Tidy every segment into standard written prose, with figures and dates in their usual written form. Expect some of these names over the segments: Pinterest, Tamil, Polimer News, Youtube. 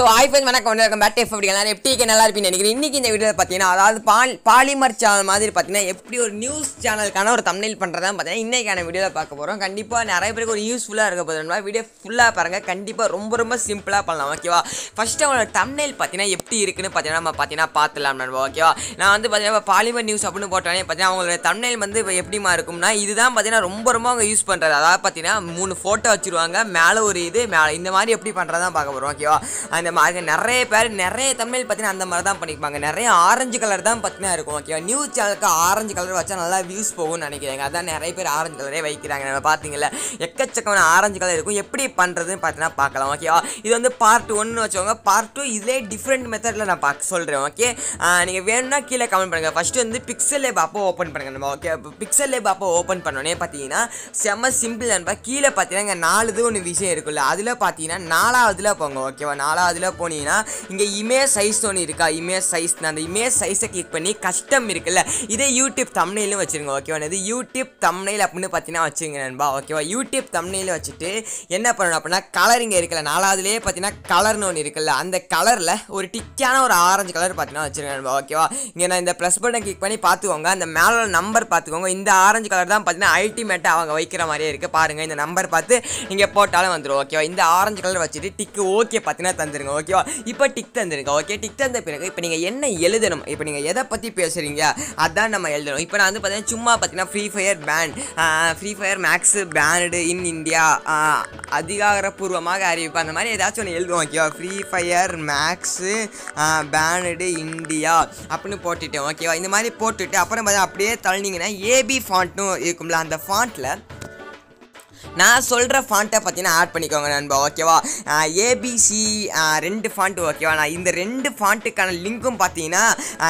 So, I find when I contact back to every other take an LRP and in the video patina, polymer channel Madir Patina, a pure news channel can or thumbnail Pandram, but in a video of Pakaporan, Kandipa and Arabic useful Arabana, video full up and Kandipa Rumburma simple Palamakiva. First of all, thumbnail patina, a piri patina, patina, pathalam and Wakia. Now, the polymer news upon Botana, Patana, thumbnail Mandi by Epti Marcumna, Idam Patina Rumburma use Pandra Patina, Moon photo Churanga, Mallory, in the Mari Epti Pandra Pakaporakia. And the market Nare Pair Nare Tamil Patina and the Maradam Panikang Nare orange colour dam Patna new chalka orange colour watch and alive views for one and again other Nare Pair orange colour and a pathing a ketchup on orange colour, a pretty pandra than Patna Pakalakia. Is on the part 1 chonga, part 2 is a different method than a park soldier, okay? And if we are not kill a common panga first in the pixel bapo open panga, okay? Pixel bapo open panone patina, summer simple and bakila patina and all the one viscula, Adila patina, Nala Adila pongo, okay? If you click image size on image size, image size click custom YouTube thumbnail. YouTube thumbnail YouTube thumbnail coloring color and the color orange color the plus button click and the manual number in the orange color the number in the orange color tick okay. Okay, இப்போ tick தந்திருங்க okay tick தந்த பிறகு இப்போ நீங்க என்ன எழுதணும் இப்போ நீங்க எதை பத்தி பேசுறீங்க அதான் நம்ம எழுதணும் இப்போ நான் வந்து பார்த்தீங்கன்னா சும்மா பார்த்தீங்கன்னா free fire Max banned in India அதிகாரப்பூர்வமாக அறிவிப்பு அந்த மாதிரி ஏதாச்சும் ஒன்னு எழுதுவோம் ஓகேவா free fire Max banned India அப்படினு போட்டுட்டேன் ஓகேவா இந்த மாதிரி போட்டுட்டு அப்புறம் பார்த்தா அப்படியே தள்ளினீங்கனா AB font னு இருக்கும்ல அந்த fontல நான் சொல்ற font-ஐ பத்தினா ஆட் பண்ணிக்கோங்க நண்பா ஓகேவா ABC ரெண்டு font ஓகேவா நான் இந்த ரெண்டு font-க்கான லிங்க்கும் பாத்தீனா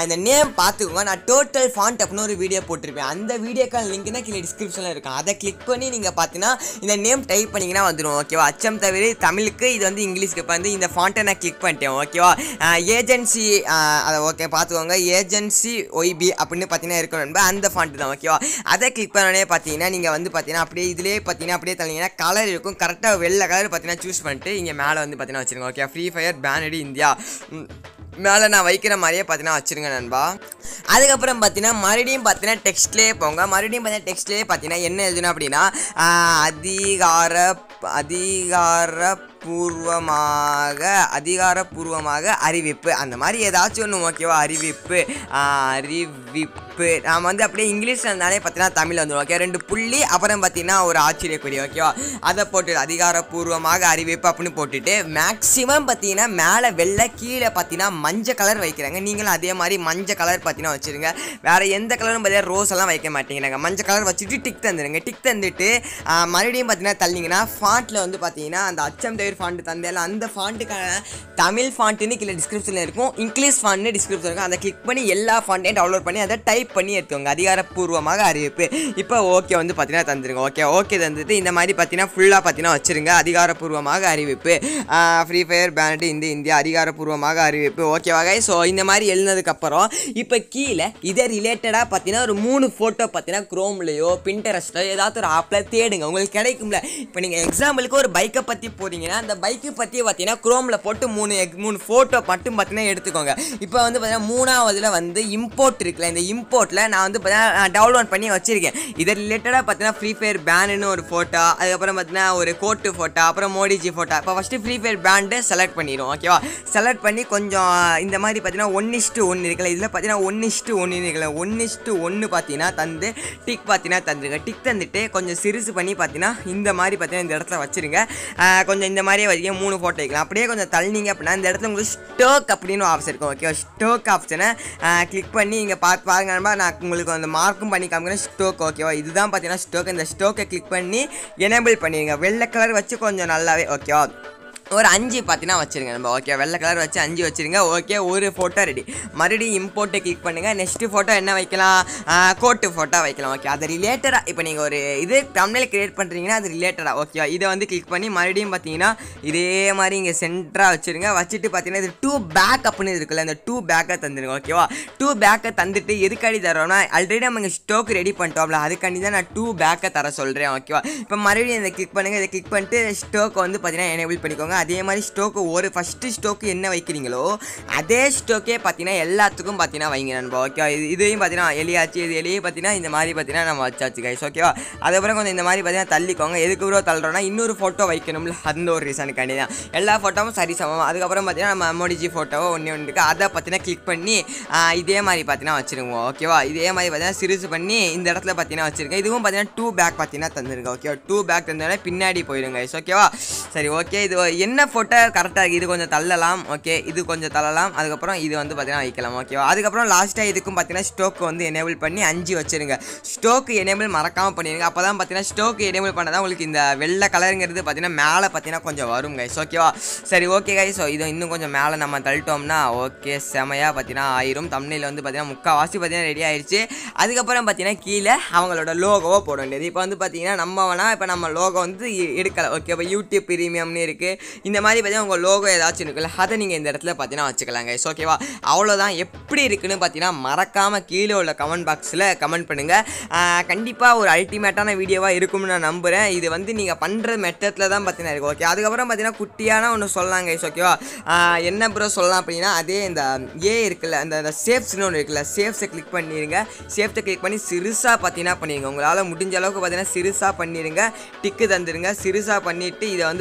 இந்த நேம் பாத்துங்க நான் total font அப்படி ஒரு வீடியோ போட்டுருப்பேன் அந்த வீடியோக்கான லிங்க் தான் கீழ description-ல இருக்கும் அத click பண்ணி நீங்க பாத்தீனா இந்த நேம் டைப் பண்ணீங்கனா வந்துரும் ஓகேவா அச்சம் தவிர தமிழுக்கு இது வந்து இங்கிலீஷ்க்கு வந்து இந்த font-ஐ நான் click பண்ணிட்டேன் ஓகேவா ஏஜென்சி அத ஓகே பாத்துங்க ஏஜென்சி OB அப்படினு பாத்தீனா இருக்கும் நண்பா அந்த font தான் ஓகேவா அத click பண்ணனே பாத்தீனா நீங்க வந்து பாத்தீனா அப்படியே இதுலயே பாத்தீனா Color you can correct a well patina choose one thing a mal on the patina okay free fire banned India. மேலனா வைக்கிற மாதிரியே பாத்தினா வச்சிருங்க நண்பா அதுக்கு அப்புறம் பாத்தினா மறுபடியும் பாத்தினா டெக்ஸ்ட்லயே போங்க மறுபடியும் பாத்தினா டெக்ஸ்ட்லயே பாத்தினா என்ன எழுதுனா அப்படினா அதிகாரப்பூர்வமாக அறிவிப்பு அந்த மாதிரி ஏதாச்சும் ஒன்னு ஓகேவா அறிவிப்பு நாம வந்து அப்படியே இங்கிலீஷ்ல நானே பாத்தினா தமிழ்ல வந்து ஓகே ரெண்டு புள்ளி அப்புறம் பாத்தினா ஒரு ஆச்சரியக்குறி ஓகேவா அத போட்டு அதிகாரப்பூர்வமாக அறிவிப்பு அப்படினு போட்டுட்டு மேக்ஸिमम பாத்தினா மேலே வெள்ளை கீழ பாத்தினா மஞ்சள் கலர் வைக்கறாங்க நீங்களும் அதே மாதிரி மஞ்சள் கலர் பாத்தினா வச்சிருங்க வேற எந்த கலரும் பதிலா ரோஸ் எல்லாம் வைக்க மாட்டீங்கங்க மஞ்சள் கலர் வச்சிட்டு டிக் தந்துருங்க டிக் தந்துட்டு மறுபடியும் பாத்தினா தள்ளிங்கனா ஃபாண்ட்ல வந்து பாத்தீங்கன்னா அந்த அச்சம் தவிர ஃபாண்ட் தந்தேல அந்த ஃபாண்ட்க்கான தமிழ் ஃபாண்ட்னு கீழ டிஸ்கிரிப்ஷன்ல இருக்கும் இங்கிலீஷ் ஃபாண்ட்னு டிஸ்கிரிப்ஷன் இருக்கும் அத கிளிக் பண்ணி எல்லா ஃபாண்ட்டையும் டவுன்லோட் பண்ணி அத டைப் பண்ணி எடுத்துங்க அதிகாரப்பூர்வமாக அறிவிப்பு இப்போ ஓகே வந்து பாத்தீங்கன்னா தந்துருங்க ஓகே ஓகே தந்துட்டு இந்த மாதிரி பாத்தீங்கன்னா ஃபுல்லா பாத்தீங்கன்னா வச்சிருங்க அதிகாரப்பூர்வமாக அறிவிப்பு ஃப்ரீ ஃபயர் பேண்ட் இந்தியா அதிகாரப்பூர்வமாக அறிவிப்பு Okay guys, so in the Mari Elna the Caparo, Ipa Kila, either related up patina or moon photo patina, chrome leo, Pinterest, other applet theading, Cadacumla, putting example or bike up at the pudding and the bike pati patina, chrome la photo moon photo patum patina at the conga. Ipa on the Muna was eleven, the import trick line, the import land on the download panning or chicken. Either related up patina, free fare band or photo, Ayapamatna or a coat to photo, Pramodiji photo, first free fare band select panino, okay, select pani conjo. இந்த மாதிரி பாத்தீனா 1:1 இருக்குல இதுல பாத்தீனா 1:1 இருக்குல 1:1 பாத்தீனா தந்து tick பாத்தீனா தந்துருங்க டிக் தந்துட்டு கொஞ்சம் சிறுசு பண்ணி பாத்தீனா இந்த மாதிரி பாத்தீனா இந்த இடத்துல வச்சிருங்க கொஞ்சம் இந்த மாதிரியே வச்சீங்க மூணு போட்டோ வைக்கலாம் அப்படியே கொஞ்சம் தள்ளிங்க அப்படினா இந்த இடத்துல உங்களுக்கு ஸ்டாக் அப்படினு ஆப்ஷன் இருக்கும் ஓகே ஸ்டாக் ஆப்ஷனை கிளிக் பண்ணி இங்க பாருங்க நண்பா நான் உங்களுக்கு அந்த மார்க்கும் பண்ணி காமிக்கிறேன் ஸ்டாக் ஓகேவா இதுதான் பாத்தீனா ஸ்டாக் இந்த ஸ்டாக்கை கிளிக் பண்ணி எனேபிள் பண்ணிடுங்க வெள்ளை கலர் வச்சு கொஞ்சம் நல்லாவே ஓகேவா ஒரு 5 பாத்தினா வச்சிருங்க நம்ம ஓகே வெள்ளை கலர் வச்சு 5 வச்சிருங்க ஓகே ஒரு போட்டோ ரெடி மறுபடி இம்போர்ட் கிளிக் பண்ணுங்க நெக்ஸ்ட் போட்டோ என்ன வைக்கலாம் கோட் போட்டோ வைக்கலாம் ஓகே அது ரிலேட்டடா இப்போ நீங்க ஒரு இது thumbnail கிரியேட் பண்றீங்கனா அது ரிலேட்டடா ஓகே இத வந்து கிளிக் பண்ணி மறுபடியும் பாத்தீங்கன்னா இதே மாதிரி இங்க சென்டரா வச்சிருங்க வச்சிட்டு பாத்தீங்கன்னா இது 2 பேக் அப்னு இருக்குல அந்த 2 பேக்க தந்துருங்க ஓகேவா 2 பேக்க தந்துட்டு எதுக்காடி தரோம்னா ஆல்ரெடி நம்ம ஸ்டாக் ரெடி பண்ணிட்டோம்ல அதுக்காண்டி தான் நான் 2 பேக்க தர சொல்றேன் ஓகேவா இப்போ மறுபடியும் இத கிளிக் பண்ணுங்க இத கிளிக் பண்ணிட்டு ஸ்டாக் வந்து பாத்தீங்கன்னா எனேபிள் பண்ணிக்கோங்க அதே மாதிரி ஸ்டாக் ஒரு ஃபர்ஸ்ட் ஸ்டாக் என்ன வைக்கிறீங்களோ அதே ஸ்டாக்கே பாத்தீனா எல்லாத்துக்கும் பாத்தீனா வைங்க நண்பா. ஓகே இதையும் பாத்தீனா எலியாச்சு இது எலியே பாத்தீனா இந்த மாதிரி பாத்தீனா நம்ம வச்சாச்சு गाइस. ஓகேவா அதுக்கப்புறம் கொஞ்சம் இந்த மாதிரி பாத்தீனா தள்ளிக்கோங்க. எதுக்கு ப்ரோ தள்ளறோம்னா இன்னொரு போட்டோ வைக்கணும்ல அந்த ஒரு ரீசனுக்காண்டி தான். எல்லா போட்டோவும் சரி சமமா. அதுக்கப்புறம் பாத்தீனா நம்ம எமோஜி போட்டோவோ ஒண்ணே ஒண்ணு இருக்கு அத பாத்தீனா கிளிக் பண்ணி இதே மாதிரி பாத்தீனா வச்சிருங்க. ஓகேவா இதே மாதிரி பாத்தீனா சீரிஸ் பண்ணி இந்த இடத்துல பாத்தீனா வச்சிருங்க. இதுவும் பாத்தீனா 2 பேக் பாத்தீனா தந்துருங்க. ஓகேவா 2 பேக் தந்தானே பின்னாடி போயிடும் गाइस. ஓகேவா சரி ஓகே இது என்ன போட்டோ கரெக்டா இருக்கு. இது கொஞ்சம் தள்ளலாம். ஓகே இது கொஞ்சம் தள்ளலாம். அதுக்கு அப்புறம் இது வந்து பாத்தீனா வைக்கலாம். ஓகேவா அதுக்கு அப்புறம் லாஸ்டா இதுக்கும் பாத்தீனா ஸ்டாக் வந்து எனேபிள் பண்ணி 5 வச்சிருங்க. ஸ்டாக் எனேபிள் மறக்காம பண்ணிருங்க. அப்பதான் பாத்தீனா ஸ்டாக் எனேபிள் பண்ணதா உங்களுக்கு இந்த வெள்ளை கலர்ங்கிறது பாத்தீனா மேலே பாத்தீனா கொஞ்சம் வரும் गाइस. ஓகேவா சரி ஓகே गाइस இது இன்னும் கொஞ்சம் மேலே நம்ம தள்ளிட்டோம்னா ஓகே செமையா பாத்தீனா ஆயிரும். தம்ப்நெயில் வந்து பாத்தீனா முக்காவாசி பாத்தீனா ரெடி ஆயிருச்சு. அதுக்கு அப்புறம் பாத்தீனா கீழே அவங்களோட லோகோவை போட வேண்டியது. இப்போ வந்து பாத்தீனா நம்மவனா இப்போ நம்ம லோகோ வந்து எடுக்கல. ஓகே இப்போ யூடியூப் பிரீமியம்னு இருக்குது. இந்த மாதிரி பார்த்தீங்கன்னா உங்கள் லோகோ ஏதாச்சும் இருக்குல்ல அதை நீங்கள் இந்த இடத்துல பார்த்தீங்கன்னா வச்சுக்கலாங்க. இஸ் ஓகேவா அவ்வளோதான். எப்படி இருக்குன்னு பார்த்தீங்கன்னா மறக்காமல் கீழே உள்ள கமெண்ட் பாக்ஸில் கமெண்ட் பண்ணுங்கள். கண்டிப்பாக ஒரு அல்டிமேட்டான வீடியோவாக இருக்கும்னு நான் நம்புகிறேன். இது வந்து நீங்கள் பண்ணுற மெத்தத்தில் தான் பார்த்தீங்கன்னா இருக்கும். ஓகே அதுக்கப்புறம் பார்த்தீங்கன்னா குட்டியான ஒன்று சொல்லலாங்க. இஸ் ஓகேவா என்ன ப்ரோ சொல்லலாம் அப்படின்னா அதே இந்த ஏ இருக்குல்ல அந்த சேஃப்ஸ்னு ஒன்று இருக்குல்ல சேஃப்ஸை கிளிக் பண்ணிடுங்க. சேஃப்ஸை கிளிக் பண்ணி சிறுசாக பார்த்தீங்கன்னா பண்ணிடுங்க. உங்களால் முடிஞ்ச அளவுக்கு பார்த்தீங்கன்னா சிறுசாக பண்ணிடுங்க. டிக்கு தந்துடுங்க. சிறுசாக பண்ணிவிட்டு இதை வந்து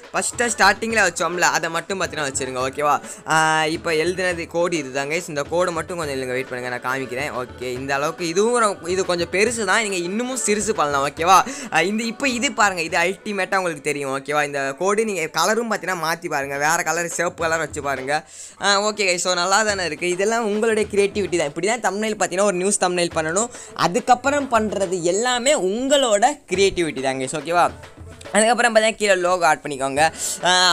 ஃபஸ்ட்டாக ஸ்டார்டிங்கில் வச்சோம்ல அதை மட்டும் பார்த்தீங்கன்னா வச்சுருங்க. ஓகேவா இப்போ எழுதுனது கோடு இதுதாங்க. இந்த கோடு மட்டும் கொஞ்சம் இல்லைங்க வெயிட் பண்ணுங்கள் நான் காமிக்கிறேன். ஓகே இந்த அளவுக்கு இதுவும் இது கொஞ்சம் பெருசு தான். நீங்கள் இன்னமும் சிறுசு பண்ணலாம். ஓகேவா இந்த இப்போ இது பாருங்கள் இது அல்டிமேட்டாக உங்களுக்கு தெரியும். ஓகேவா இந்த கோடு நீங்கள் கலரும் பார்த்தீங்கன்னா மாற்றி பாருங்கள். வேறு கலர் சிவப்பு கலர் வச்சு பாருங்கள். ஓகே ஸோ நல்லா தானே இருக்குது. இதெல்லாம் உங்களுடைய கிரியேட்டிவிட்டி தான். இப்படி தான் தம்ப்நெயில் பார்த்தீங்கன்னா ஒரு நியூஸ் தம்ப்நெயில் பண்ணணும். அதுக்கப்புறம் பண்ணுறது எல்லாமே உங்களோட கிரியேட்டிவிட்டி தாங்க. ஓகேவா அதுக்கப்புறம் பார்த்தீங்கன்னா கீழே லோகோ ஆட் பண்ணிக்கோங்க.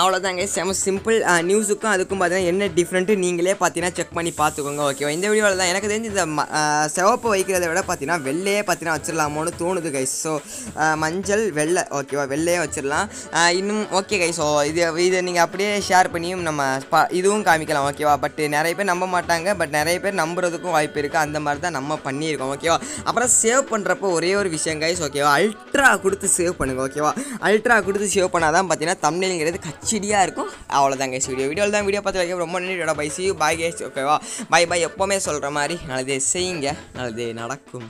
அவ்வளோதாங்க செம சிம்பிள். நியூஸுக்கும் அதுக்கும் பார்த்தீங்கன்னா என்ன டிஃப்ரெண்ட்டு நீங்களே பார்த்தீங்கன்னா செக் பண்ணி பார்த்துக்கோங்க. ஓகேவா இந்த வீடியோவில் தான் எனக்கு தெரிஞ்சு இந்த சிவப்பு வைக்கிறத விட பார்த்தீங்கன்னா வெள்ளையே பார்த்தீங்கன்னா வச்சிடலாமோன்னு தோணுது கைஸ். ஸோ மஞ்சள் வெள்ளை ஓகேவா வெள்ளையே வச்சிடலாம் இன்னும். ஓகே கைஸ் ஸோ இதை நீங்கள் அப்படியே ஷேர் பண்ணியும் நம்ம இதுவும் காமிக்கலாம். ஓகேவா பட் நிறைய பேர் நம்ப மாட்டாங்க. பட் நிறைய பேர் நம்புறதுக்கும் வாய்ப்பு இருக்குது. அந்த மாதிரி தான் நம்ம பண்ணியிருக்கோம். ஓகேவா அப்புறம் சேவ் பண்ணுறப்போ ஒரே ஒரு விஷயம் கைஸ். ஓகேவா அல்ட்ரா கொடுத்து சேவ் பண்ணுங்கள். ஓகேவா அல்ட்ரா கொடுத்து சேவ் பண்ணால் தான் பார்த்தீங்கன்னா தம்ப்நெயில்ங்கிறது கச்சடியாக இருக்கும். அவ்வளோதான் கைஸ் வீடியோவில் தான் வீடியோ பார்த்து வைக்க ரொம்ப நன்றி. Bye see you bye guys. ஓகேவா பாய் பாய் எப்போவுமே சொல்கிற மாதிரி நல்லதே செய்யுங்க நல்லதே நடக்கும்.